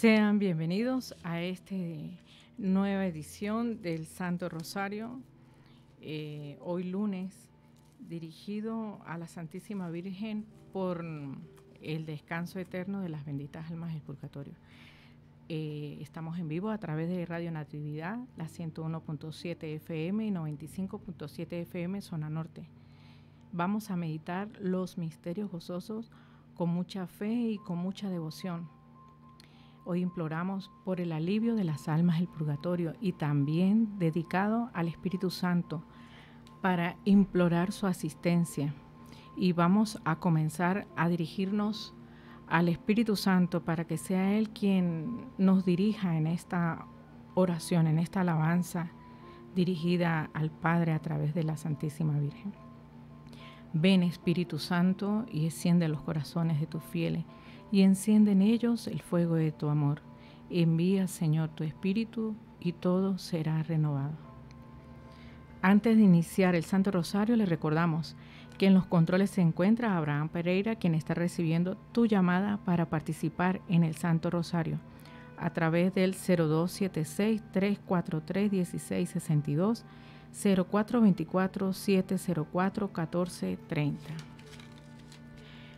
Sean bienvenidos a esta nueva edición del Santo Rosario, hoy lunes, dirigido a la Santísima Virgen por el descanso eterno de las benditas almas del purgatorio. Estamos en vivo a través de Radio Natividad, la 101.7 FM y 95.7 FM Zona Norte. Vamos a meditar los misterios gozosos con mucha fe y con mucha devoción. Hoy imploramos por el alivio de las almas del purgatorio y también dedicado al Espíritu Santo para implorar su asistencia. Y vamos a comenzar a dirigirnos al Espíritu Santo para que sea Él quien nos dirija en esta oración, en esta alabanza dirigida al Padre a través de la Santísima Virgen. Ven, Espíritu Santo, y enciende los corazones de tus fieles, y enciende en ellos el fuego de tu amor. Envía, Señor, tu Espíritu, y todo será renovado. Antes de iniciar el Santo Rosario, le recordamos que en los controles se encuentra Abraham Pereira, quien está recibiendo tu llamada para participar en el Santo Rosario a través del 0276-343-1662, 0424-704-1430.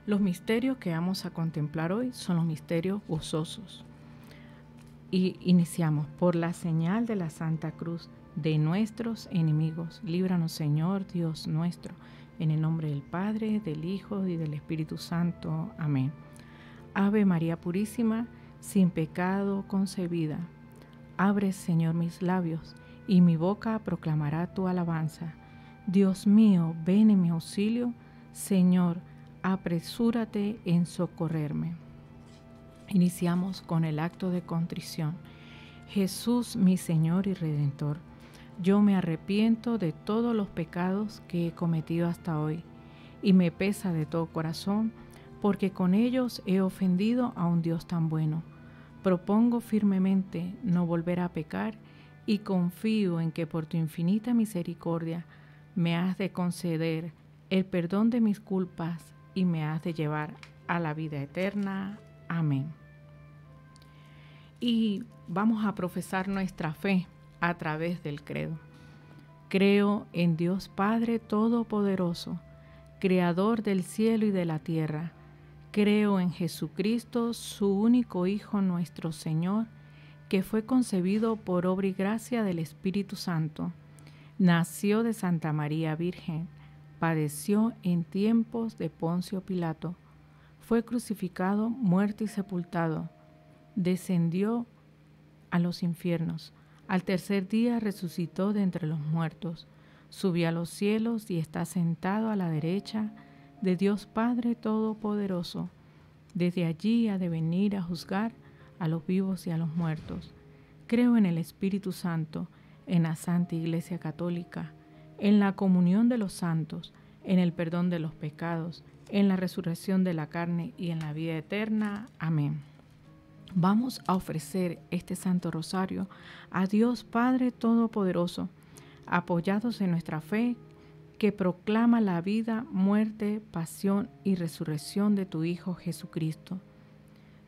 Los misterios que vamos a contemplar hoy son los misterios gozosos. Y iniciamos por la señal de la Santa Cruz de nuestros enemigos. Líbranos, Señor, Dios nuestro, en el nombre del Padre, del Hijo y del Espíritu Santo. Amén. Ave María Purísima, sin pecado concebida. Abre, Señor, mis labios, y mi boca proclamará tu alabanza. Dios mío, ven en mi auxilio. Señor, apresúrate en socorrerme. Iniciamos con el acto de contrición. Jesús, mi Señor y Redentor, yo me arrepiento de todos los pecados que he cometido hasta hoy y me pesa de todo corazón porque con ellos he ofendido a un Dios tan bueno. Propongo firmemente no volver a pecar y confío en que por tu infinita misericordia me has de conceder el perdón de mis culpas y me has de llevar a la vida eterna. Amén. Y vamos a profesar nuestra fe a través del credo. Creo en Dios Padre Todopoderoso, Creador del cielo y de la tierra. Creo en Jesucristo, su único Hijo, nuestro Señor, que fue concebido por obra y gracia del Espíritu Santo. Nació de Santa María Virgen, padeció en tiempos de Poncio Pilato, fue crucificado, muerto y sepultado, descendió a los infiernos. Al tercer día resucitó de entre los muertos, subió a los cielos y está sentado a la derecha de Dios Padre Todopoderoso. Desde allí ha de venir a juzgar a los vivos y a los muertos. Creo en el Espíritu Santo, en la Santa Iglesia Católica, en la comunión de los santos, en el perdón de los pecados, en la resurrección de la carne y en la vida eterna. Amén. Vamos a ofrecer este Santo Rosario a Dios Padre Todopoderoso, apoyados en nuestra fe que proclama la vida, muerte, pasión y resurrección de tu Hijo Jesucristo.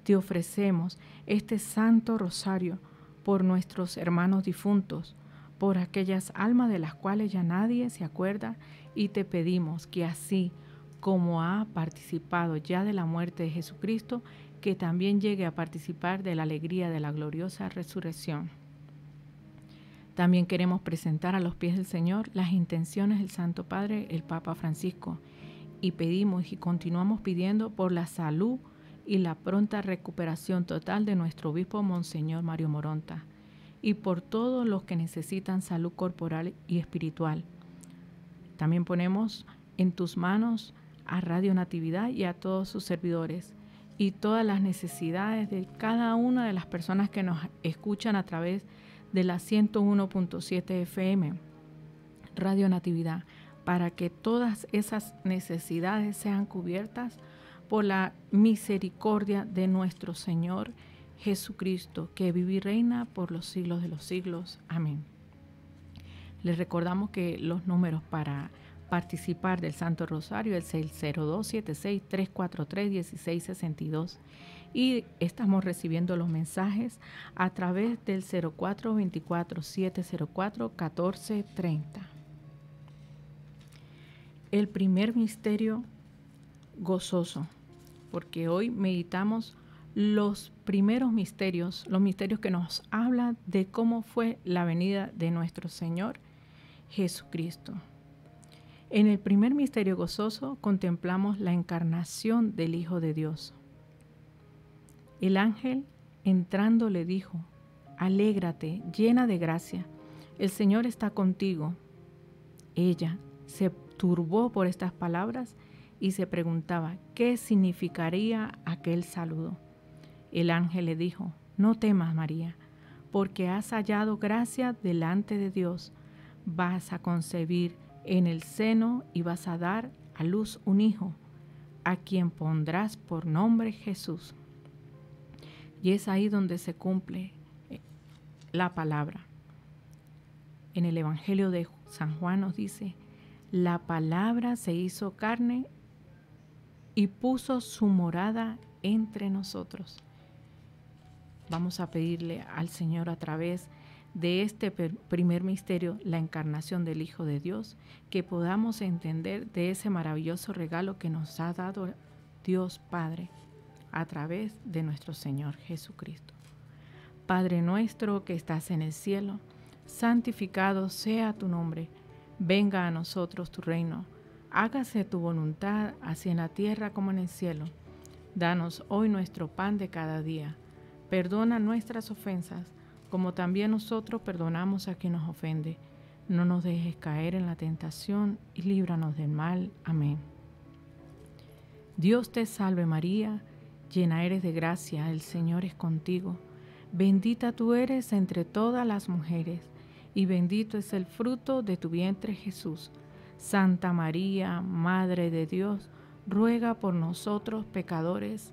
Te ofrecemos este Santo Rosario por nuestros hermanos difuntos, por aquellas almas de las cuales ya nadie se acuerda, y te pedimos que así como ha participado ya de la muerte de Jesucristo, que también llegue a participar de la alegría de la gloriosa resurrección. También queremos presentar a los pies del Señor las intenciones del Santo Padre, el Papa Francisco, y pedimos y continuamos pidiendo por la salud y la pronta recuperación total de nuestro obispo Monseñor Mario Moronta, y por todos los que necesitan salud corporal y espiritual. También ponemos en tus manos a Radio Natividad y a todos sus servidores, y todas las necesidades de cada una de las personas que nos escuchan a través de la 101.7 FM, Radio Natividad, para que todas esas necesidades sean cubiertas por la misericordia de nuestro Señor Jesucristo, que vive y reina por los siglos de los siglos. Amén. Les recordamos que los números para participar del Santo Rosario, el 602-76-343-1662. Y estamos recibiendo los mensajes a través del 0424-704-1430. El primer misterio gozoso, porque hoy meditamos los primeros misterios, los misterios que nos hablan de cómo fue la venida de nuestro Señor Jesucristo. En el primer misterio gozoso contemplamos la encarnación del Hijo de Dios. El ángel entrando le dijo: alégrate, llena de gracia, el Señor está contigo. Ella se turbó por estas palabras y se preguntaba qué significaría aquel saludo. El ángel le dijo: no temas, María, porque has hallado gracia delante de Dios. Vas a concebir en el seno y vas a dar a luz un hijo, a quien pondrás por nombre Jesús. Y es ahí donde se cumple la palabra. En el Evangelio de San Juan nos dice: la palabra se hizo carne y puso su morada entre nosotros. Vamos a pedirle al Señor a través de este primer misterio, la encarnación del Hijo de Dios, que podamos entender de ese maravilloso regalo que nos ha dado Dios Padre a través de nuestro Señor Jesucristo. Padre nuestro que estás en el cielo, santificado sea tu nombre. Venga a nosotros tu reino, hágase tu voluntad, así en la tierra como en el cielo. Danos hoy nuestro pan de cada día. Perdona nuestras ofensas, como también nosotros perdonamos a quien nos ofende. No nos dejes caer en la tentación y líbranos del mal. Amén. Dios te salve María, llena eres de gracia, el Señor es contigo. Bendita tú eres entre todas las mujeres, y bendito es el fruto de tu vientre, Jesús. Santa María, Madre de Dios, ruega por nosotros pecadores,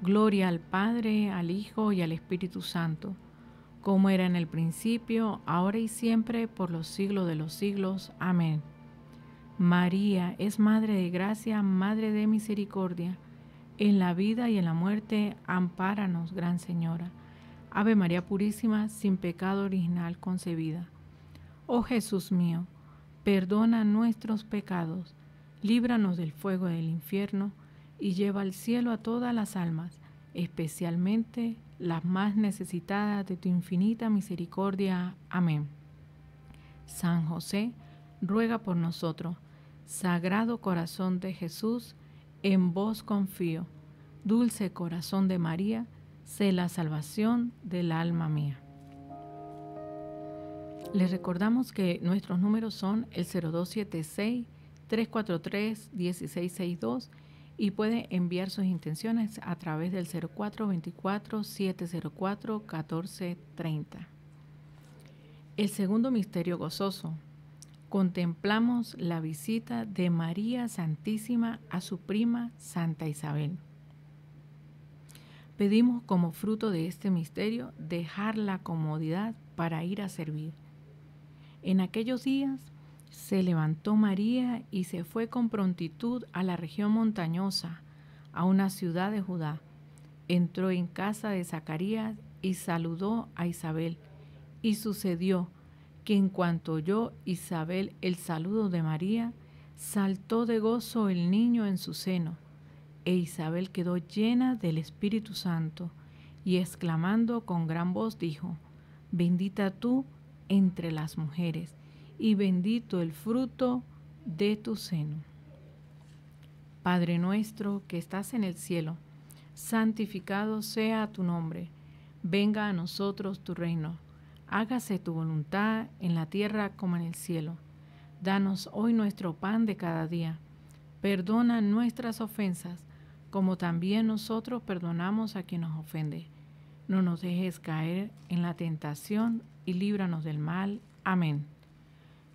Gloria al Padre, al Hijo y al Espíritu Santo, como era en el principio, ahora y siempre, por los siglos de los siglos. Amén. María es Madre de Gracia, Madre de Misericordia. En la vida y en la muerte, ampáranos, Gran Señora. Ave María Purísima, sin pecado original concebida. Oh Jesús mío, perdona nuestros pecados, líbranos del fuego del infierno y lleva al cielo a todas las almas, especialmente las más necesitadas de tu infinita misericordia. Amén. San José, ruega por nosotros. Sagrado Corazón de Jesús, en vos confío. Dulce Corazón de María, sé la salvación del alma mía. Les recordamos que nuestros números son el 0276-343-1662 y pueden enviar sus intenciones a través del 0424-704-1430. El segundo misterio gozoso. Contemplamos la visita de María Santísima a su prima Santa Isabel. Pedimos como fruto de este misterio dejar la comodidad para ir a servir. En aquellos días se levantó María y se fue con prontitud a la región montañosa, a una ciudad de Judá. Entró en casa de Zacarías y saludó a Isabel, y sucedió que en cuanto oyó Isabel el saludo de María, saltó de gozo el niño en su seno, e Isabel quedó llena del Espíritu Santo, y exclamando con gran voz dijo: Bendita tú entre las mujeres, y bendito el fruto de tu seno. Padre nuestro que estás en el cielo, santificado sea tu nombre, venga a nosotros tu reino. Hágase tu voluntad en la tierra como en el cielo. Danos hoy nuestro pan de cada día. Perdona nuestras ofensas, como también nosotros perdonamos a quien nos ofende. No nos dejes caer en la tentación y líbranos del mal. Amén.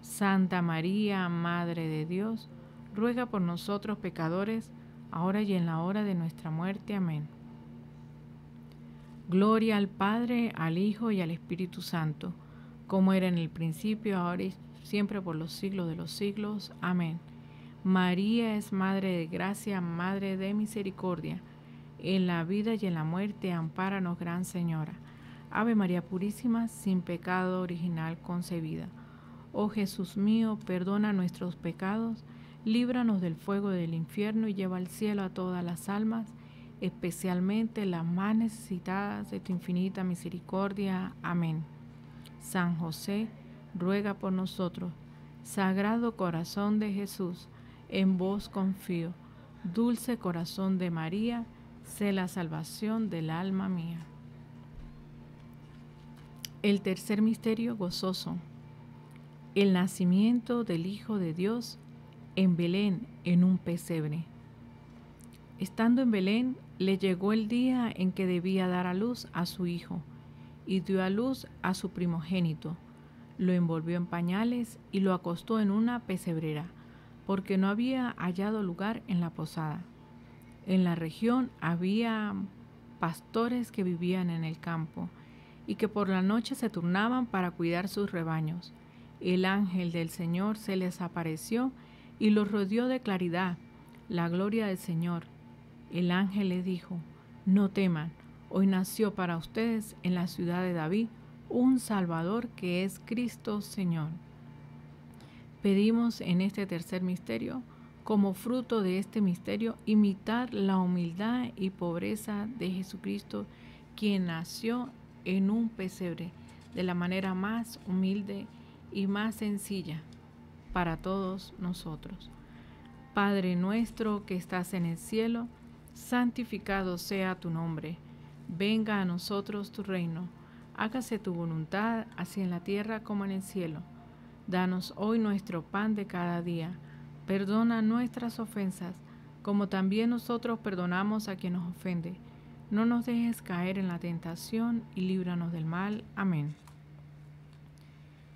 Santa María, Madre de Dios, ruega por nosotros pecadores, ahora y en la hora de nuestra muerte. Amén. Gloria al Padre, al Hijo y al Espíritu Santo, como era en el principio, ahora y siempre, por los siglos de los siglos. Amén. María es Madre de Gracia, Madre de Misericordia. En la vida y en la muerte, ampáranos, Gran Señora. Ave María Purísima, sin pecado original concebida. Oh Jesús mío, perdona nuestros pecados, líbranos del fuego del infierno y lleva al cielo a todas las almas, especialmente las más necesitadas de tu infinita misericordia. Amén. San José, ruega por nosotros. Sagrado Corazón de Jesús, en vos confío. Dulce Corazón de María, sé la salvación del alma mía. El tercer misterio gozoso. El nacimiento del Hijo de Dios en Belén, en un pesebre. Estando en Belén, le llegó el día en que debía dar a luz a su hijo, y dio a luz a su primogénito. Lo envolvió en pañales y lo acostó en una pesebrera, porque no había hallado lugar en la posada. En la región había pastores que vivían en el campo, y que por la noche se turnaban para cuidar sus rebaños. El ángel del Señor se les apareció y los rodeó de claridad, la gloria del Señor. El ángel les dijo: no teman, hoy nació para ustedes en la ciudad de David un Salvador, que es Cristo Señor. Pedimos en este tercer misterio, como fruto de este misterio, imitar la humildad y pobreza de Jesucristo, quien nació en un pesebre, de la manera más humilde y más sencilla para todos nosotros. Padre nuestro que estás en el cielo, santificado sea tu nombre. Venga a nosotros tu reino. Hágase tu voluntad, así en la tierra como en el cielo. Danos hoy nuestro pan de cada día. Perdona nuestras ofensas, como también nosotros perdonamos a quien nos ofende. No nos dejes caer en la tentación y líbranos del mal. Amén.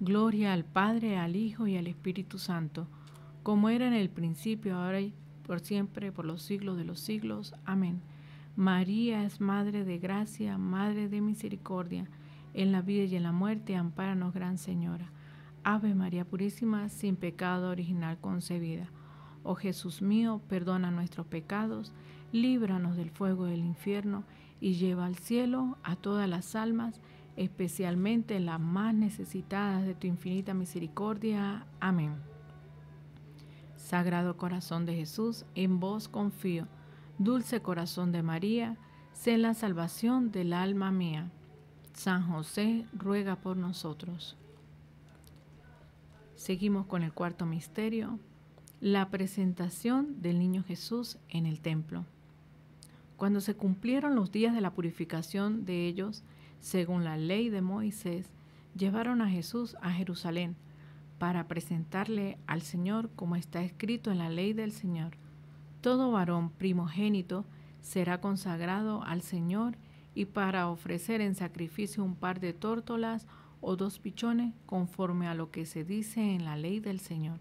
Gloria al Padre, al Hijo y al Espíritu Santo, como era en el principio, ahora y por siempre, por los siglos de los siglos. Amén. María es Madre de Gracia, Madre de Misericordia, en la vida y en la muerte, ampáranos, Gran Señora. Ave María Purísima, sin pecado original concebida. Oh Jesús mío, perdona nuestros pecados, líbranos del fuego del infierno y lleva al cielo a todas las almas, especialmente las más necesitadas de tu infinita misericordia. Amén. Sagrado Corazón de Jesús, en vos confío. Dulce Corazón de María, sé la salvación del alma mía. San José, ruega por nosotros. Seguimos con el cuarto misterio. La presentación del niño Jesús en el templo. Cuando se cumplieron los días de la purificación de ellos, según la ley de Moisés, llevaron a Jesús a Jerusalén para presentarle al Señor, como está escrito en la ley del Señor. Todo varón primogénito será consagrado al Señor, y para ofrecer en sacrificio un par de tórtolas o 2 pichones, conforme a lo que se dice en la ley del Señor.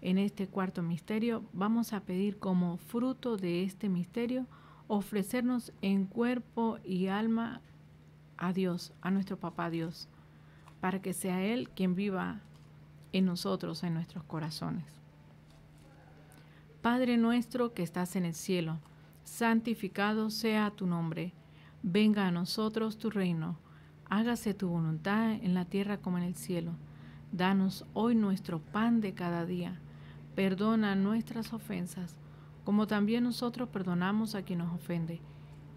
En este cuarto misterio vamos a pedir como fruto de este misterio ofrecernos en cuerpo y alma a Dios, a nuestro Papá Dios, para que sea Él quien viva en nosotros, en nuestros corazones. Padre nuestro que estás en el cielo, santificado sea tu nombre. Venga a nosotros tu reino. Hágase tu voluntad en la tierra como en el cielo. Danos hoy nuestro pan de cada día. Perdona nuestras ofensas, como también nosotros perdonamos a quien nos ofende.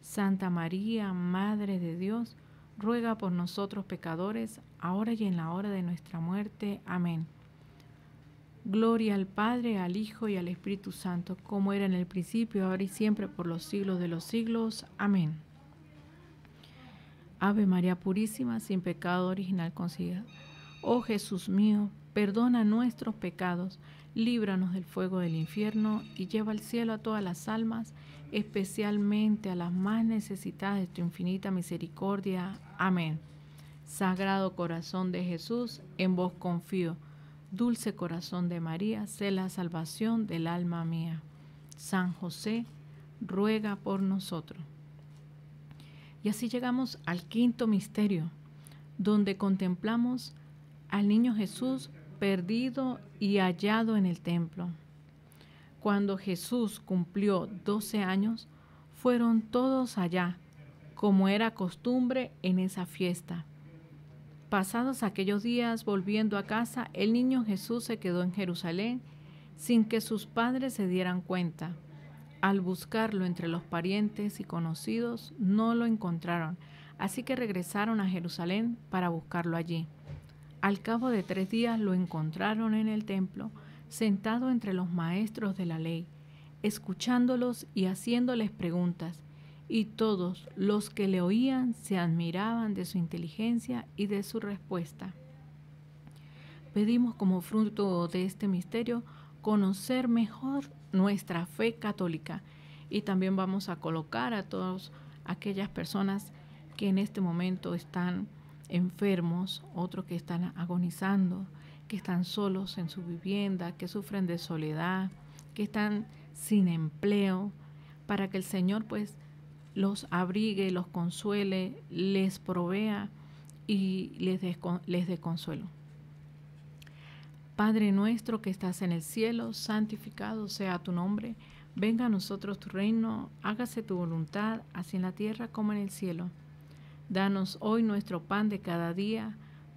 Santa María, Madre de Dios, ruega por nosotros pecadores, ahora y en la hora de nuestra muerte. Amén. Gloria al Padre, al Hijo y al Espíritu Santo, como era en el principio, ahora y siempre, por los siglos de los siglos. Amén. Ave María Purísima, sin pecado original concebida. Oh Jesús mío, perdona nuestros pecados, líbranos del fuego del infierno y lleva al cielo a todas las almas, especialmente a las más necesitadas de tu infinita misericordia. Amén. Sagrado Corazón de Jesús, en vos confío. Dulce Corazón de María, sé la salvación del alma mía. San José, ruega por nosotros. Y así llegamos al quinto misterio, donde contemplamos al niño Jesús perdido y hallado en el templo. Cuando Jesús cumplió 12 años, fueron todos allá, como era costumbre en esa fiesta. Pasados aquellos días, volviendo a casa, el niño Jesús se quedó en Jerusalén sin que sus padres se dieran cuenta. Al buscarlo entre los parientes y conocidos, no lo encontraron, así que regresaron a Jerusalén para buscarlo allí. Al cabo de 3 días lo encontraron en el templo, sentado entre los maestros de la ley, escuchándolos y haciéndoles preguntas, y todos los que le oían se admiraban de su inteligencia y de su respuesta. Pedimos como fruto de este misterio conocer mejor nuestra fe católica, y también vamos a colocar a todas aquellas personas que en este momento están enfermos, otros que están agonizando, que están solos en su vivienda, que sufren de soledad, que están sin empleo, para que el Señor pues los abrigue, los consuele, les provea y les dé consuelo. Padre nuestro que estás en el cielo, santificado sea tu nombre. Venga a nosotros tu reino, hágase tu voluntad, así en la tierra como en el cielo. Danos hoy nuestro pan de cada día.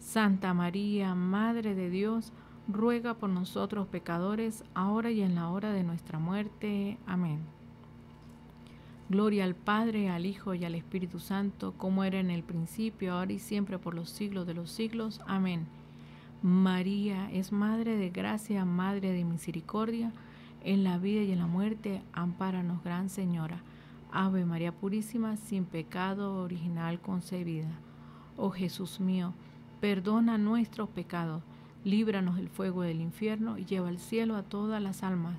Santa María, Madre de Dios, ruega por nosotros pecadores, ahora y en la hora de nuestra muerte. Amén. Gloria al Padre, al Hijo y al Espíritu Santo, como era en el principio, ahora y siempre, por los siglos de los siglos. Amén. María es Madre de Gracia, Madre de Misericordia, en la vida y en la muerte, ampáranos, Gran Señora. Ave María Purísima, sin pecado original concebida. Oh Jesús mío, perdona nuestros pecados, líbranos del fuego del infierno y lleva al cielo a todas las almas,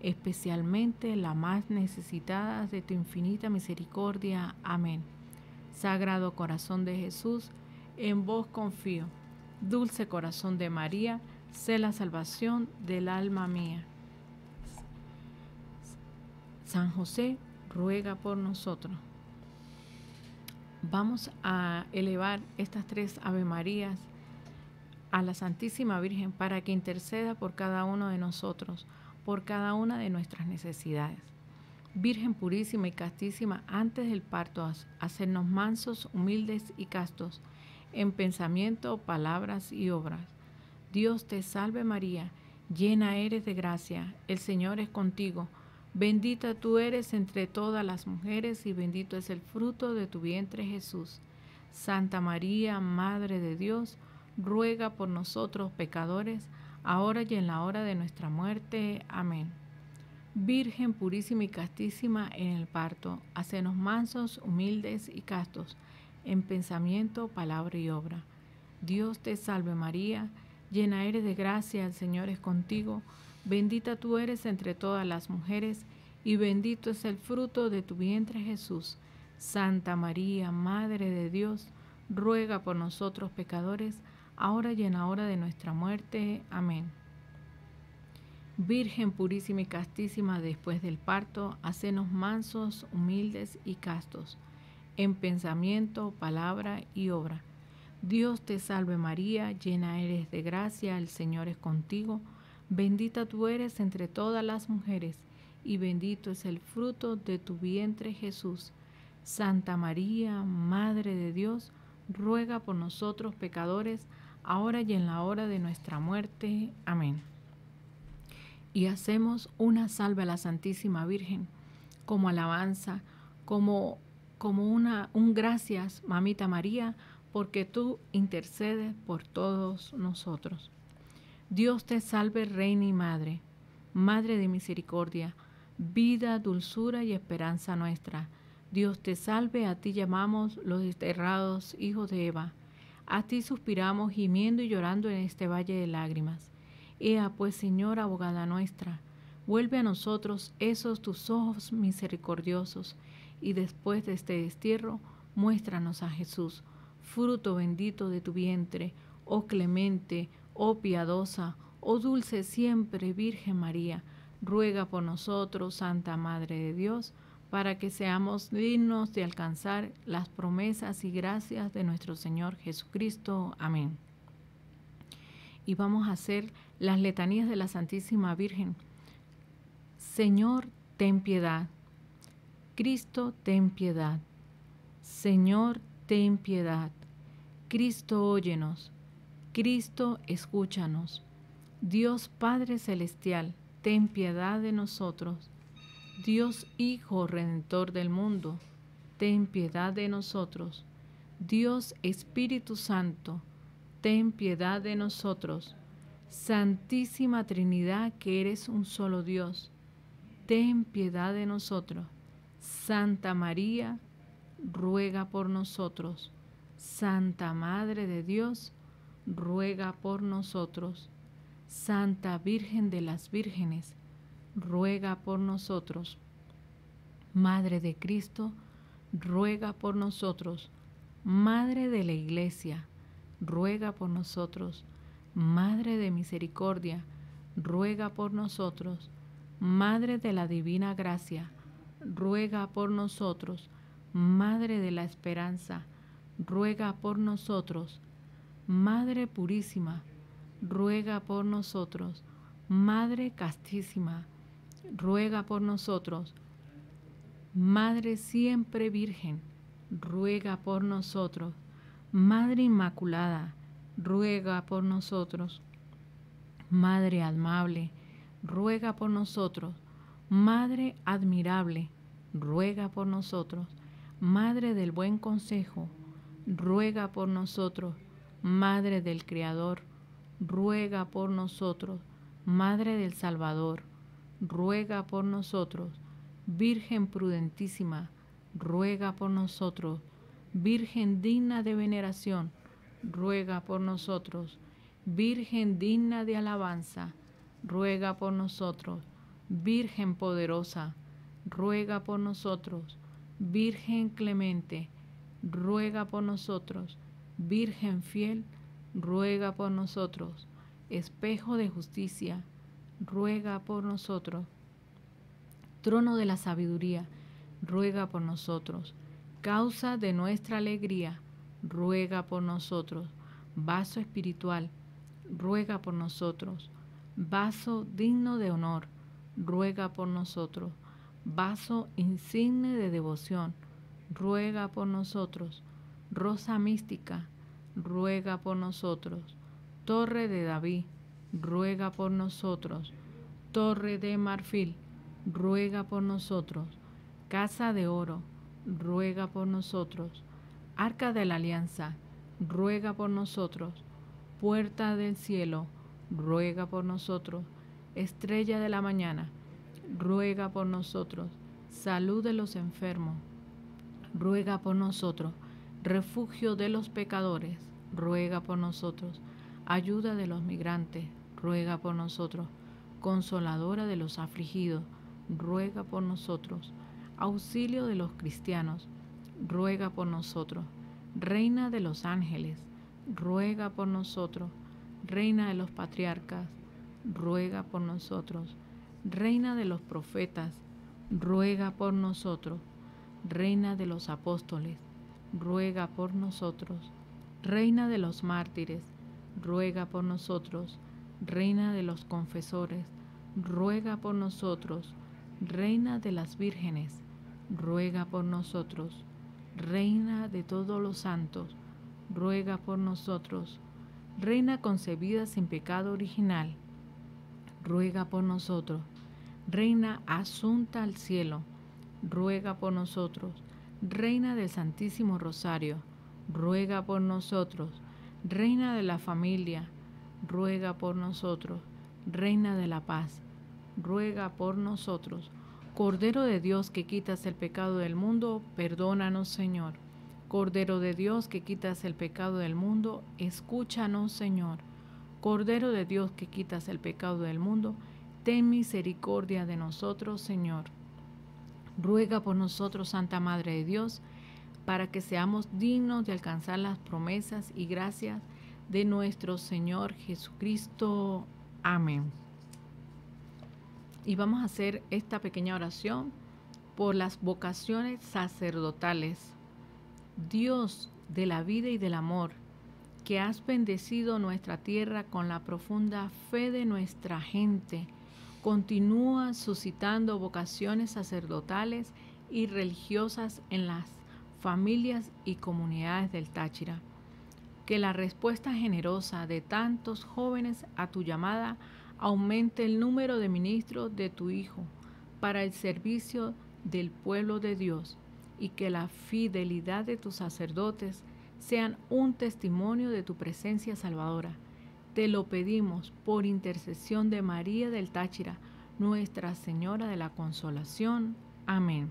especialmente las más necesitadas de tu infinita misericordia. Amén. Sagrado Corazón de Jesús, en vos confío. Dulce Corazón de María, sé la salvación del alma mía. San José, ruega por nosotros. Vamos a elevar estas tres Ave Marías a la Santísima Virgen para que interceda por cada uno de nosotros, por cada una de nuestras necesidades. Virgen purísima y castísima, antes del parto, hacernos mansos, humildes y castos, en pensamiento, palabras y obras. Dios te salve María, llena eres de gracia, el Señor es contigo. Bendita tú eres entre todas las mujeres y bendito es el fruto de tu vientre Jesús. Santa María, Madre de Dios, ruega por nosotros pecadores, ahora y en la hora de nuestra muerte. Amén. Virgen purísima y castísima en el parto, hacenos mansos, humildes y castos, en pensamiento, palabra y obra. Dios te salve María, llena eres de gracia, el Señor es contigo, bendita tú eres entre todas las mujeres, y bendito es el fruto de tu vientre Jesús. Santa María, Madre de Dios, ruega por nosotros pecadores, ahora y en la hora de nuestra muerte. Amén. Virgen purísima y castísima después del parto, hacenos mansos, humildes y castos, en pensamiento, palabra y obra. Dios te salve María, llena eres de gracia, el Señor es contigo, bendita tú eres entre todas las mujeres, y bendito es el fruto de tu vientre Jesús. Santa María, Madre de Dios, ruega por nosotros pecadores, ahora y en la hora de nuestra muerte. Amén. Y hacemos una salve a la Santísima Virgen, como alabanza, como un gracias, Mamita María, porque tú intercedes por todos nosotros. Dios te salve, Reina y Madre, Madre de misericordia, vida, dulzura y esperanza nuestra. Dios te salve, a ti llamamos los desterrados hijos de Eva. A ti suspiramos gimiendo y llorando en este valle de lágrimas. Ea pues, Señora, abogada nuestra, vuelve a nosotros esos tus ojos misericordiosos, y después de este destierro, muéstranos a Jesús, fruto bendito de tu vientre, oh clemente, oh piadosa, oh dulce siempre Virgen María, ruega por nosotros, Santa Madre de Dios, para que seamos dignos de alcanzar las promesas y gracias de nuestro Señor Jesucristo. Amén. Y vamos a hacer las letanías de la Santísima Virgen. Señor, ten piedad. Cristo, ten piedad. Señor, ten piedad. Cristo, óyenos. Cristo, escúchanos. Dios Padre Celestial, ten piedad de nosotros. Dios Hijo Redentor del mundo, ten piedad de nosotros. Dios Espíritu Santo, ten piedad de nosotros. Santísima Trinidad, que eres un solo Dios, ten piedad de nosotros. Santa María, ruega por nosotros. Santa Madre de Dios, ruega por nosotros. Santa Virgen de las Vírgenes, ruega por nosotros. Madre de Cristo, ruega por nosotros. Madre de la Iglesia, ruega por nosotros. Madre de Misericordia, ruega por nosotros. Madre de la Divina Gracia, ruega por nosotros. Madre de la Esperanza, ruega por nosotros. Madre Purísima, ruega por nosotros. Madre Castísima, ruega por nosotros. Madre siempre Virgen, ruega por nosotros. Madre Inmaculada, ruega por nosotros. Madre Amable, ruega por nosotros. Madre Admirable, ruega por nosotros. Madre del Buen Consejo, ruega por nosotros. Madre del Creador, ruega por nosotros. Madre del Salvador, ruega por nosotros. Virgen Prudentísima, ruega por nosotros. Virgen digna de veneración, ruega por nosotros. Virgen digna de alabanza, ruega por nosotros. Virgen poderosa, ruega por nosotros. Virgen clemente, ruega por nosotros. Virgen fiel, ruega por nosotros. Espejo de justicia, ruega por nosotros. Trono de la sabiduría, ruega por nosotros. Causa de nuestra alegría, ruega por nosotros. Vaso espiritual, ruega por nosotros. Vaso digno de honor, ruega por nosotros. Vaso insigne de devoción, ruega por nosotros. Rosa mística, ruega por nosotros. Torre de David, ruega por nosotros. Torre de Marfil, ruega por nosotros. Casa de Oro, ruega por nosotros. Arca de la Alianza, ruega por nosotros. Puerta del Cielo, ruega por nosotros. Estrella de la Mañana, ruega por nosotros. Salud de los enfermos, ruega por nosotros. Refugio de los pecadores, ruega por nosotros. Ayuda de los migrantes, ruega por nosotros. Consoladora de los afligidos, ruega por nosotros. Auxilio de los cristianos, ruega por nosotros. Reina de los ángeles, ruega por nosotros. Reina de los patriarcas, ruega por nosotros. Reina de los profetas, ruega por nosotros. Reina de los apóstoles, ruega por nosotros. Reina de los mártires, ruega por nosotros. Reina de los confesores, ruega por nosotros. Reina de las vírgenes, ruega por nosotros. Reina de todos los santos, ruega por nosotros. Reina concebida sin pecado original, ruega por nosotros. Reina asunta al cielo, ruega por nosotros. Reina del Santísimo Rosario, ruega por nosotros. Reina de la familia, ruega por nosotros. Reina de la paz, ruega por nosotros. Cordero de Dios que quitas el pecado del mundo, perdónanos, Señor. Cordero de Dios que quitas el pecado del mundo, escúchanos, Señor. Cordero de Dios que quitas el pecado del mundo, ten misericordia de nosotros, Señor. Ruega por nosotros, Santa Madre de Dios, para que seamos dignos de alcanzar las promesas y gracias de nuestro Señor Jesucristo. Amén. Y vamos a hacer esta pequeña oración por las vocaciones sacerdotales. Dios de la vida y del amor, que has bendecido nuestra tierra con la profunda fe de nuestra gente, continúa suscitando vocaciones sacerdotales y religiosas en las familias y comunidades del Táchira. Que la respuesta generosa de tantos jóvenes a tu llamada aumente el número de ministros de tu Hijo para el servicio del pueblo de Dios, y que la fidelidad de tus sacerdotes sean un testimonio de tu presencia salvadora. Te lo pedimos por intercesión de María del Táchira, Nuestra Señora de la Consolación. Amén.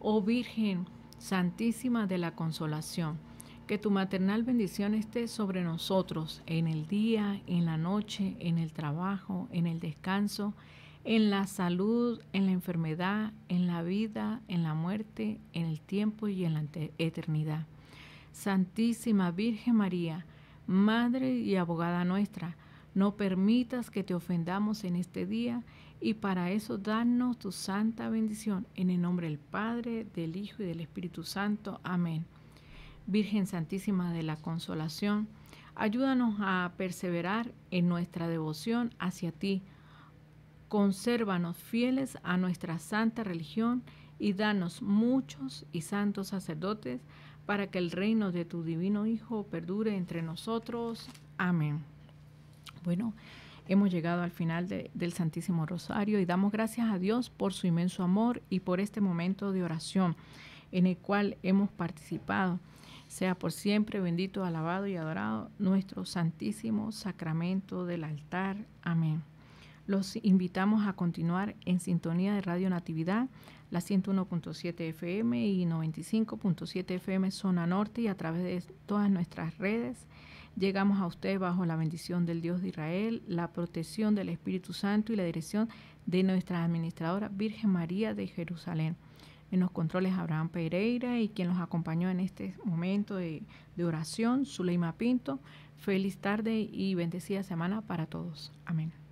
Oh Virgen Santísima de la Consolación, que tu maternal bendición esté sobre nosotros en el día, en la noche, en el trabajo, en el descanso, en la salud, en la enfermedad, en la vida, en la muerte, en el tiempo y en la eternidad. Santísima Virgen María, Madre y Abogada nuestra, no permitas que te ofendamos en este día, y para eso danos tu santa bendición. En el nombre del Padre, del Hijo y del Espíritu Santo. Amén. Virgen Santísima de la Consolación, ayúdanos a perseverar en nuestra devoción hacia ti. Consérvanos fieles a nuestra santa religión y danos muchos y santos sacerdotes para que el reino de tu divino Hijo perdure entre nosotros. Amén. Bueno, hemos llegado al final del Santísimo Rosario y damos gracias a Dios por su inmenso amor y por este momento de oración en el cual hemos participado. Sea por siempre bendito, alabado y adorado nuestro santísimo sacramento del altar. Amén. Los invitamos a continuar en sintonía de Radio Natividad, la 101.7 FM y 95.7 FM Zona Norte, y a través de todas nuestras redes. Llegamos a usted bajo la bendición del Dios de Israel, la protección del Espíritu Santo y la dirección de nuestra administradora Virgen María de Jerusalén. En los controles Abraham Pereira, y quien los acompañó en este momento de oración, Zuleima Pinto. Feliz tarde y bendecida semana para todos. Amén.